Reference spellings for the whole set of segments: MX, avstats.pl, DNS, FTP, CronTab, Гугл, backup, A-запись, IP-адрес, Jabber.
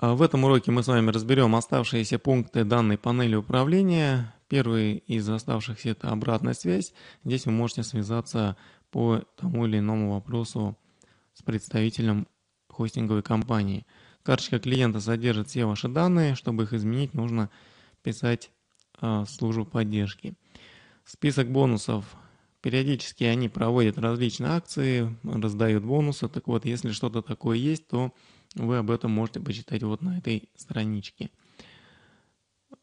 В этом уроке мы с вами разберем оставшиеся пункты данной панели управления. Первый из оставшихся – это обратная связь. Здесь вы можете связаться по тому или иному вопросу с представителем хостинговой компании. Карточка клиента содержит все ваши данные. Чтобы их изменить, нужно писать в службу поддержки. Список бонусов. Периодически они проводят различные акции, раздают бонусы. Так вот, если что-то такое есть, то вы об этом можете почитать вот на этой страничке.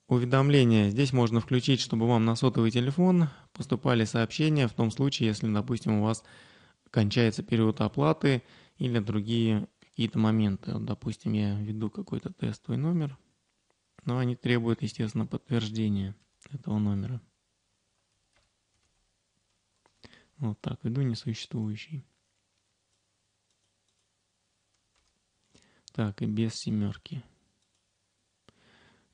Уведомления. Здесь можно включить, чтобы вам на сотовый телефон поступали сообщения в том случае, если, допустим, у вас кончается период оплаты или другие какие-то моменты. Вот, допустим, я введу какой-то тестовый номер, но они требуют, естественно, подтверждения этого номера. Вот так, введу несуществующий. Так, и без семерки.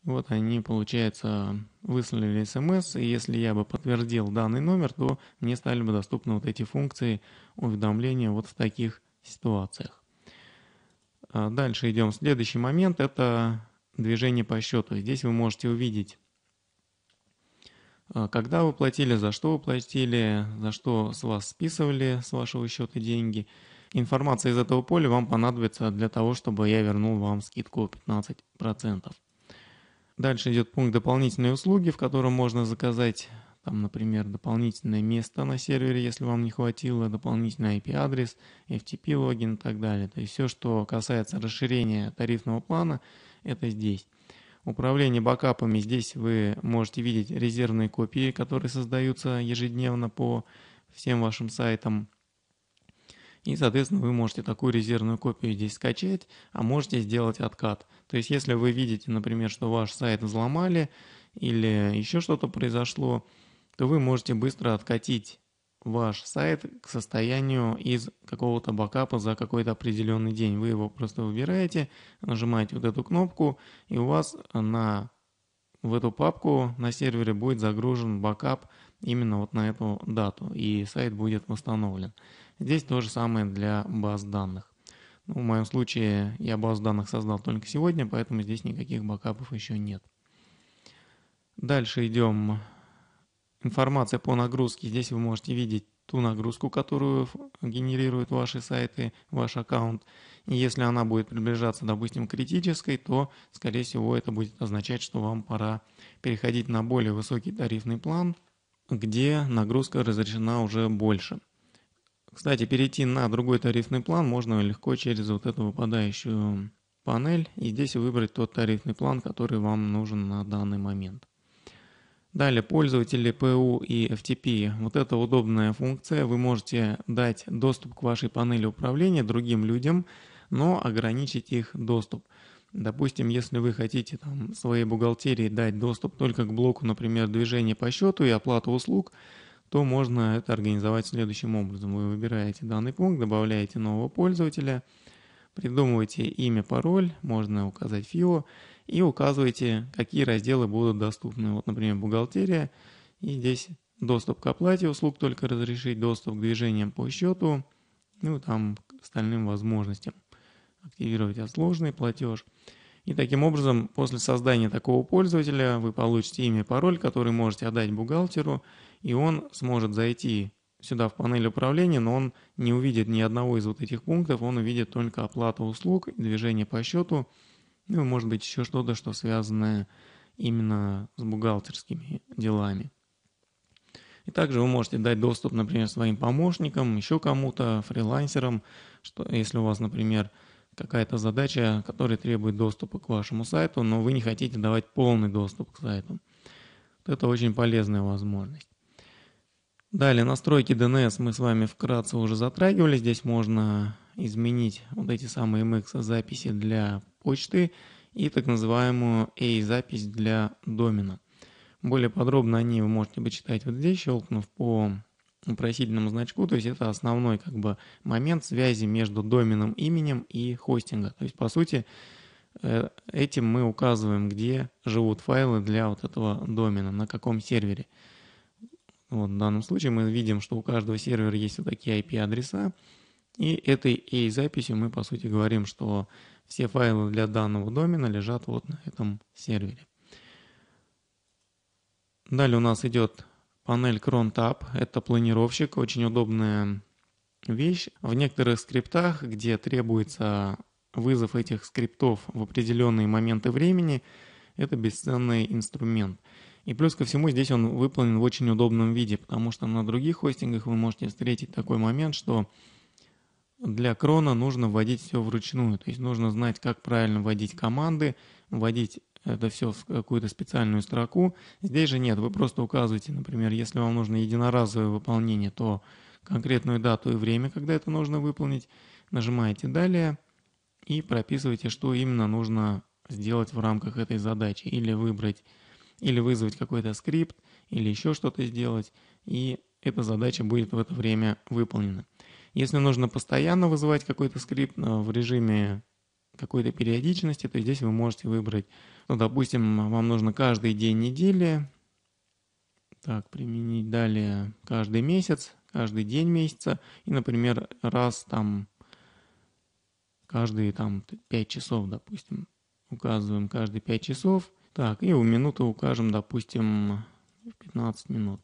Вот они, получается, выслали смс, и если я бы подтвердил данный номер, то мне стали бы доступны вот эти функции уведомления вот в таких ситуациях. Дальше идем. Следующий момент – это движение по счету. Здесь вы можете увидеть, когда вы платили, за что вы платили, за что с вас списывали с вашего счета деньги. Информация из этого поля вам понадобится для того, чтобы я вернул вам скидку 15%. Дальше идет пункт «Дополнительные услуги», в котором можно заказать, там, например, дополнительное место на сервере, если вам не хватило, дополнительный IP-адрес, FTP-логин и так далее. То есть все, что касается расширения тарифного плана, это здесь. Управление бэкапами. Здесь вы можете видеть резервные копии, которые создаются ежедневно по всем вашим сайтам. И, соответственно, вы можете такую резервную копию здесь скачать, а можете сделать откат. То есть, если вы видите, например, что ваш сайт взломали или еще что-то произошло, то вы можете быстро откатить ваш сайт к состоянию из какого-то бэкапа за какой-то определенный день. Вы его просто выбираете, нажимаете вот эту кнопку, и у вас в эту папку на сервере будет загружен бэкап именно вот на эту дату, и сайт будет восстановлен. Здесь то же самое для баз данных. Ну, в моем случае я баз данных создал только сегодня, поэтому здесь никаких бэкапов еще нет. Дальше идем. Информация по нагрузке. Здесь вы можете видеть ту нагрузку, которую генерируют ваши сайты, ваш аккаунт. И если она будет приближаться, допустим, к критической, то, скорее всего, это будет означать, что вам пора переходить на более высокий тарифный план, где нагрузка разрешена уже больше. Кстати, перейти на другой тарифный план можно легко через вот эту выпадающую панель. И здесь выбрать тот тарифный план, который вам нужен на данный момент. Далее, пользователи ПУ и FTP. Вот это удобная функция. Вы можете дать доступ к вашей панели управления другим людям, но ограничить их доступ. Допустим, если вы хотите своей бухгалтерии дать доступ только к блоку, например, движения по счету и оплаты услуг, то можно это организовать следующим образом. Вы выбираете данный пункт, добавляете нового пользователя, придумываете имя, пароль, можно указать ФИО, и указываете, какие разделы будут доступны. Вот, например, бухгалтерия, и здесь доступ к оплате услуг только разрешить, доступ к движениям по счету, ну, там, к остальным возможностям. Активировать отложенный платеж. И таким образом, после создания такого пользователя, вы получите имя и пароль, который можете отдать бухгалтеру, и он сможет зайти сюда в панель управления, но он не увидит ни одного из вот этих пунктов, он увидит только оплату услуг, движение по счету, ну и, может быть, еще что-то, что связано именно с бухгалтерскими делами. И также вы можете дать доступ, например, своим помощникам, еще кому-то, фрилансерам, что, если у вас, например, какая-то задача, которая требует доступа к вашему сайту, но вы не хотите давать полный доступ к сайту. Вот это очень полезная возможность. Далее, настройки DNS мы с вами вкратце уже затрагивали. Здесь можно изменить вот эти самые MX записи для почты и так называемую A-запись для домена. Более подробно о ней вы можете почитать вот здесь, щелкнув по вопросительному значку, то есть это основной момент связи между доменным именем и хостинга. То есть, по сути, этим мы указываем, где живут файлы для вот этого домена, на каком сервере. Вот, в данном случае мы видим, что у каждого сервера есть вот такие IP-адреса, И этой A-записью мы, по сути, говорим, что все файлы для данного домена лежат вот на этом сервере. Далее у нас идет панель CronTab. Это планировщик, очень удобная вещь. В некоторых скриптах, где требуется вызов этих скриптов в определенные моменты времени, это бесценный инструмент. И плюс ко всему здесь он выполнен в очень удобном виде, потому что на других хостингах вы можете встретить такой момент, что для крона нужно вводить все вручную. То есть нужно знать, как правильно вводить команды, вводить это все в какую-то специальную строку. Здесь же нет, вы просто указываете, например, если вам нужно единоразовое выполнение, то конкретную дату и время, когда это нужно выполнить, нажимаете «Далее» и прописываете, что именно нужно сделать в рамках этой задачи. Или выбрать, или вызвать какой-то скрипт, или еще что-то сделать, и эта задача будет в это время выполнена. Если нужно постоянно вызывать какой-то скрипт в режиме какой-то периодичности, то здесь вы можете выбрать, ну, допустим, вам нужно каждый день недели, так, применить далее каждый месяц, каждый день месяца, и, например, раз там каждые там 5 часов, допустим, указываем каждые 5 часов, так, и у минуты укажем, допустим, 15 минут.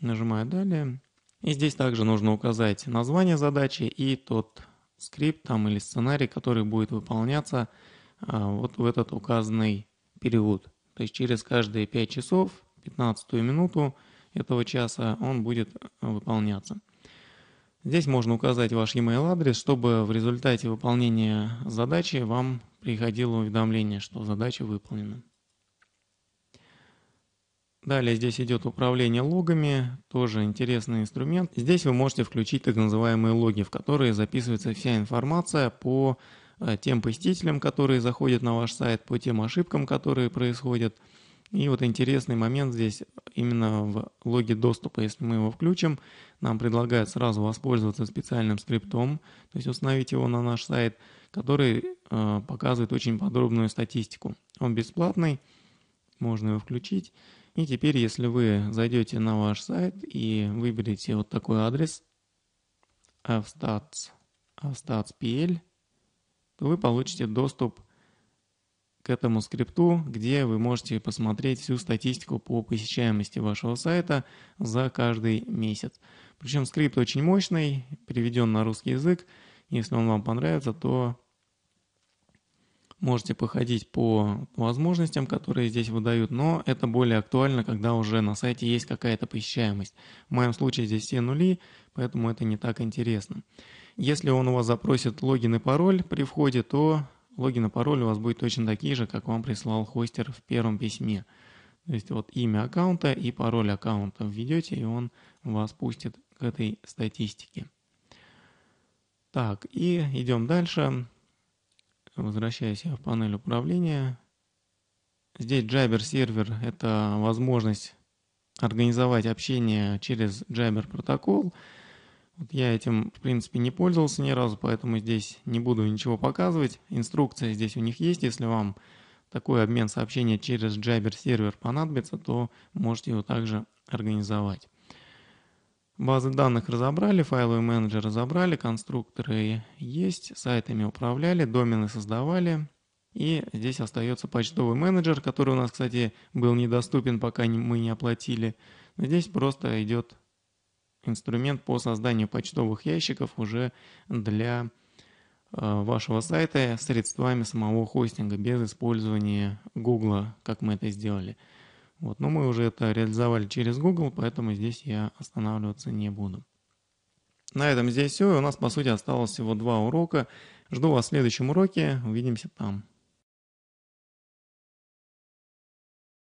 Нажимаю «Далее». И здесь также нужно указать название задачи и тот скрипт там, или сценарий, который будет выполняться вот в этот указанный период. То есть через каждые 5 часов, 15-ю минуту этого часа он будет выполняться. Здесь можно указать ваш e-mail адрес, чтобы в результате выполнения задачи вам приходило уведомление, что задача выполнена. Далее здесь идет управление логами, тоже интересный инструмент. Здесь вы можете включить так называемые логи, в которые записывается вся информация по тем посетителям, которые заходят на ваш сайт, по тем ошибкам, которые происходят. И вот интересный момент здесь именно в логе доступа. Если мы его включим, нам предлагают сразу воспользоваться специальным скриптом, то есть установить его на наш сайт, который показывает очень подробную статистику. Он бесплатный, можно его включить. И теперь, если вы зайдете на ваш сайт и выберете вот такой адрес avstats.pl, то вы получите доступ к этому скрипту, где вы можете посмотреть всю статистику по посещаемости вашего сайта за каждый месяц. Причем скрипт очень мощный, переведен на русский язык. Если он вам понравится, то можете походить по возможностям, которые здесь выдают, но это более актуально, когда уже на сайте есть какая-то посещаемость. В моем случае здесь все нули, поэтому это не так интересно. Если он у вас запросит логин и пароль при входе, то логин и пароль у вас будет точно такие же, как вам прислал хостер в первом письме. То есть вот имя аккаунта и пароль аккаунта введете, и он вас пустит к этой статистике. Так, и идем дальше. Возвращаюсь я в панель управления. Здесь Jabber сервер — это возможность организовать общение через Jabber протокол. Вот я этим, в принципе, не пользовался ни разу, поэтому здесь не буду ничего показывать. Инструкция здесь у них есть. Если вам такой обмен сообщения через Jabber сервер понадобится, то можете его также организовать. Базы данных разобрали, файловый менеджер разобрали, конструкторы есть, сайтами управляли, домены создавали. И здесь остается почтовый менеджер, который у нас, кстати, был недоступен, пока мы не оплатили. Но здесь просто идет инструмент по созданию почтовых ящиков уже для вашего сайта средствами самого хостинга, без использования Гугла, как мы это сделали. Вот, но мы уже это реализовали через Google, поэтому здесь я останавливаться не буду. На этом здесь все. И у нас, по сути, осталось всего 2 урока. Жду вас в следующем уроке. Увидимся там.